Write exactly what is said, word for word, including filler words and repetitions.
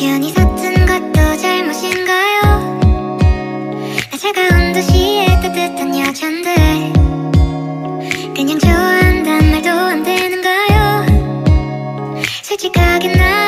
편히 샀던 것도 잘못인가요? 나 차가운 도시의 따뜻한 여잔데 그냥 좋아한단 말도 안 되는가요? 솔직하게 나